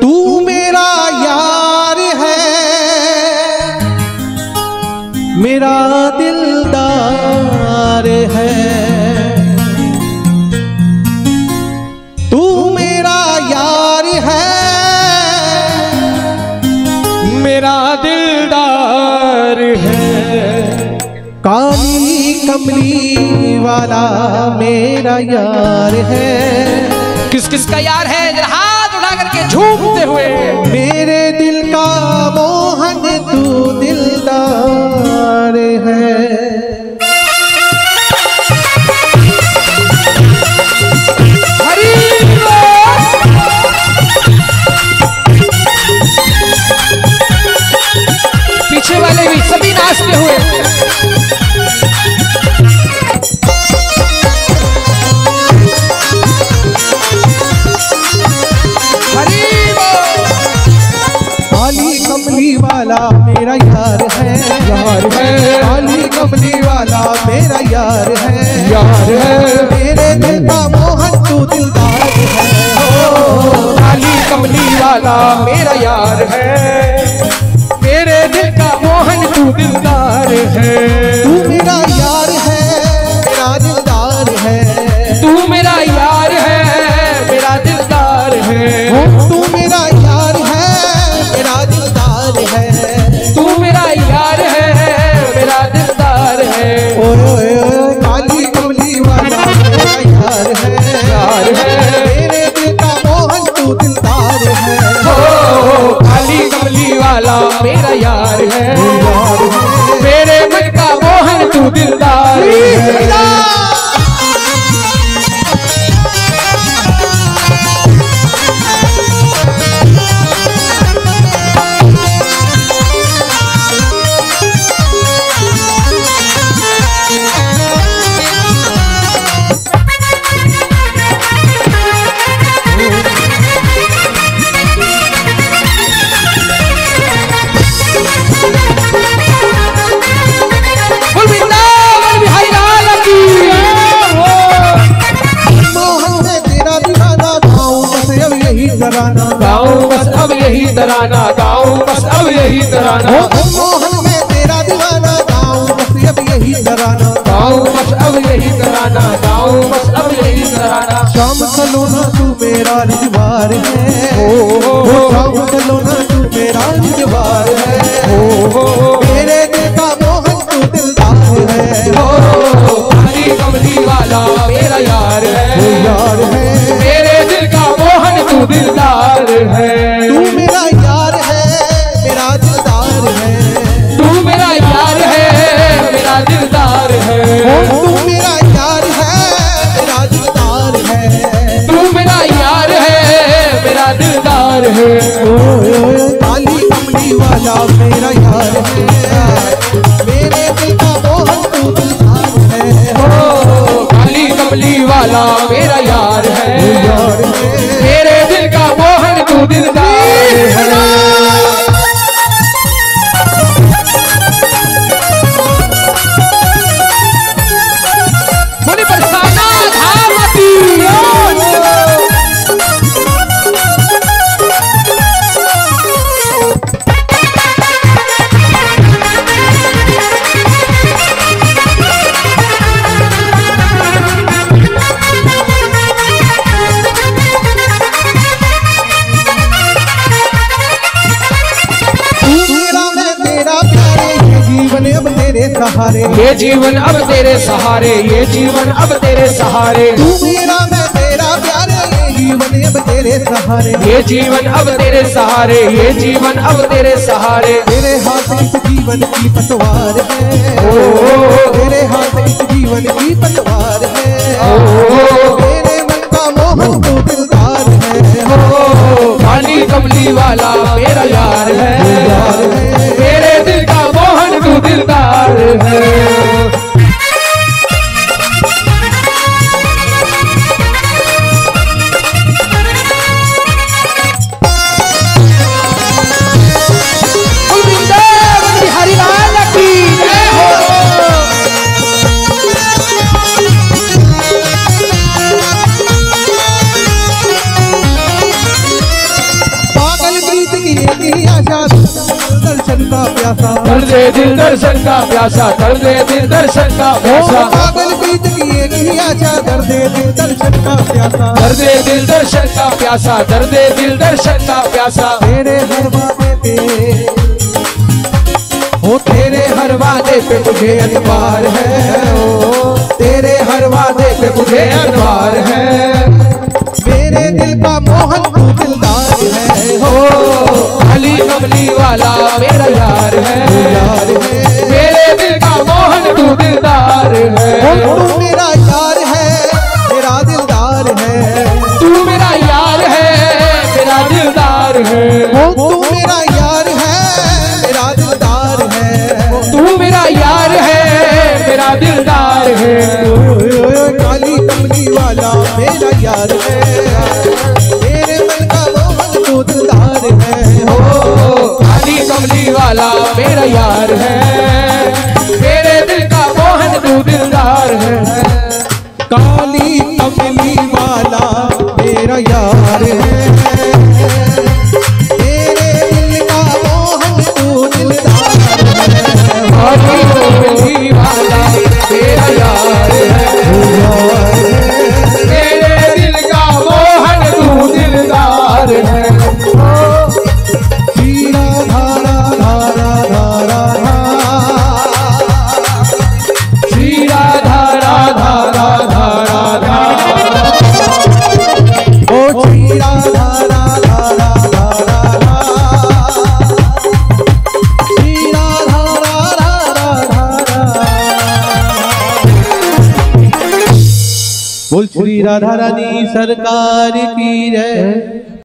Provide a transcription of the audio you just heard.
तू मेरा यार है, मेरा दिलदार है। तू मेरा यार है, मेरा दिलदार है। काली कमली वाला मेरा यार है। किस किस का यार है? जरा हाथ उठा करके झूमते हुए। मेरे दिल का मोहन तू दिलदार है। पीछे वाले भी सभी नाचते हुए। मेरा यार है, यार है। काली कमली वाला मेरा यार है, यार है। मेरे दिल का मोहन तू दिलदार है। काली कमली वाला मेरा यार है, मेरे दिल का मोहन तू दिलदार है। तू मेरा यार है, मेरा दिलदार है। तू मेरा यार है, मेरा दिलदार है। तू मेरा यार है, मेरा दिलदार है। काली कमली वाला मेरा यार है, यार है। मेरे दिल का मोहन तू दिलदार है। काली कमली वाला मेरा यार है, यार है। मेरे दिल का मोहन तू दिलदार है। तराना गाऊं बस अब यही तराना। मोहन में तेरा दीवाना गाऊं बस अब यही तराना। गाऊं बस अब यही तराना। गाऊं बस अब यही तराना। शाम सलोना तू मेरा रिजवार है। शाम सलोना तू मेरा रिजवार है। मेरे दिल का मोहन तू दिलदार है। काली कमली वाला मेरा यार है, यार है। मेरे दिल का मोहन तू दिलदार है। तू मेरा यार है, मेरा दिलदार है। तू मेरा यार है, मेरा दिलदार है। काली कमली वाला मेरा यार है, मेरे दिल का मोहन तू दिलदार है। काली कमली वाला मेरा यार है, यार है। मेरे दिल का मोहन तू दिलदार है। ये जीवन अब तेरे सहारे, ये जीवन अब तेरे सहारे। तू मेरा मैं तेरा प्यारे, ये जीवन अब तेरे सहारे। ये जीवन अब तेरे सहारे, ये जीवन अब तेरे सहारे। तेरे हाथ इस जीवन की पतवार है। तेरे हाथ इस जीवन की पतवार है। मेरे मन का मोहन तू दिलदार है। काली कमली वाला मेरा यार है, यार है। मेरे दिल का मोहन तू दिलदार है। दर्शन का प्यासा, कर दे दिल दर्शन का प्यासा, कर दे दिल दर्शन का प्यासा, पागल बीत किए नहीं आशा, कर दे दिल दर्शन का प्यासा, कर दे दिल दर्शन का प्यासा, कर दे दिल दर्शन का प्यासा, तेरे दरवाजे पे हो, तेरे हर वादे पे मुझे अनवार है, ओ तेरे हर वादे पे मुझे अनवार है, मेरे दिल का मोहन तू दिलदार है, हो अली कमली वाला मेरा यार है, मेरे दिल का मोहन तू दिलदार है, तू मेरा यार है मेरा दिलदार है, तू मेरा यार है मेरा दिलदार है, तू मेरा यार है मेरा दिलदार है, तू मेरा यार है मेरा दिलदार है, काली कमली वाला मेरा यार है, मेरे मन का मोहन तू दिलदार है, हो काली कमली वाला मेरा यार है, मेरे दिल का मोहन तू दिलदार है, काली कमली वाला मेरा यार है, मेरे दिल का मोहन तू दिलदार है, काली कमली वाला मेरा यार है, मेरे दिल का मोहन तू दिलदार है, जीरा धारा धारा धारा धारा, जीरा धारा धारा धारा धारा, ओ जीरा धारा धारा धारा धारा, जीरा धारा धारा धारा, बोल श्री राधा रानी सरकार की जय।